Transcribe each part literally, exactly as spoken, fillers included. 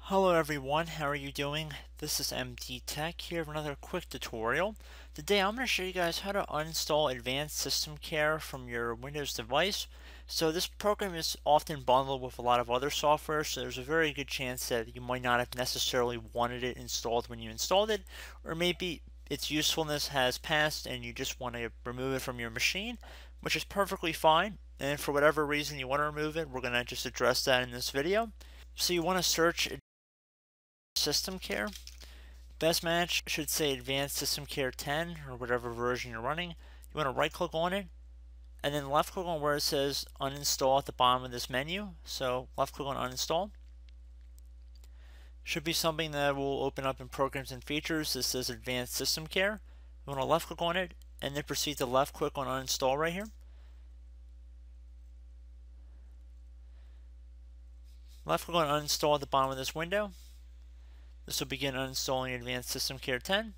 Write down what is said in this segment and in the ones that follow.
Hello everyone, how are you doing? This is M D Tech here with another quick tutorial. Today I'm going to show you guys how to uninstall Advanced SystemCare from your Windows device. So this program is often bundled with a lot of other software, so there's a very good chance that you might not have necessarily wanted it installed when you installed it, or maybe its usefulness has passed and you just want to remove it from your machine, which is perfectly fine. And for whatever reason you want to remove it, we're going to just address that in this video. So you want to search SystemCare. Best match should say Advanced SystemCare ten or whatever version you're running. You want to right click on it and then left click on where it says uninstall at the bottom of this menu. So left click on uninstall. Should be something that will open up in programs and features. This says Advanced SystemCare. You want to left click on it and then proceed to left click on uninstall right here. Left click on uninstall at the bottom of this window. This will begin uninstalling Advanced SystemCare ten.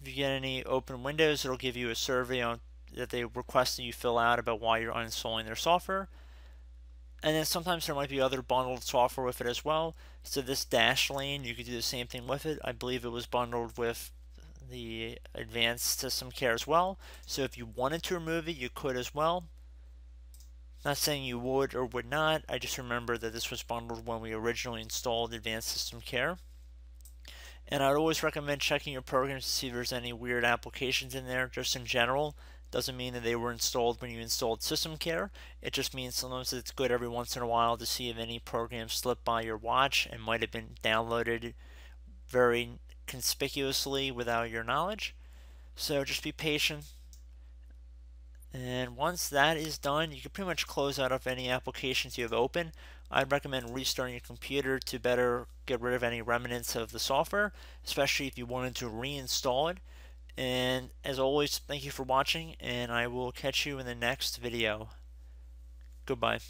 If you get any open windows, it'll give you a survey on, that they request that you fill out about why you're uninstalling their software. And then sometimes there might be other bundled software with it as well. So this Dashlane, you could do the same thing with it. I believe it was bundled with the Advanced SystemCare as well. So if you wanted to remove it, you could as well. Not saying you would or would not, I just remember that this was bundled when we originally installed Advanced SystemCare. And I'd always recommend checking your programs to see if there's any weird applications in there, just in general. Doesn't mean that they were installed when you installed SystemCare. It just means sometimes it's good every once in a while to see if any programs slipped by your watch and might have been downloaded very conspicuously without your knowledge. So just be patient. And once that is done, you can pretty much close out of any applications you have open. I'd recommend restarting your computer to better get rid of any remnants of the software, especially if you wanted to reinstall it. And as always, thank you for watching, and I will catch you in the next video. Goodbye.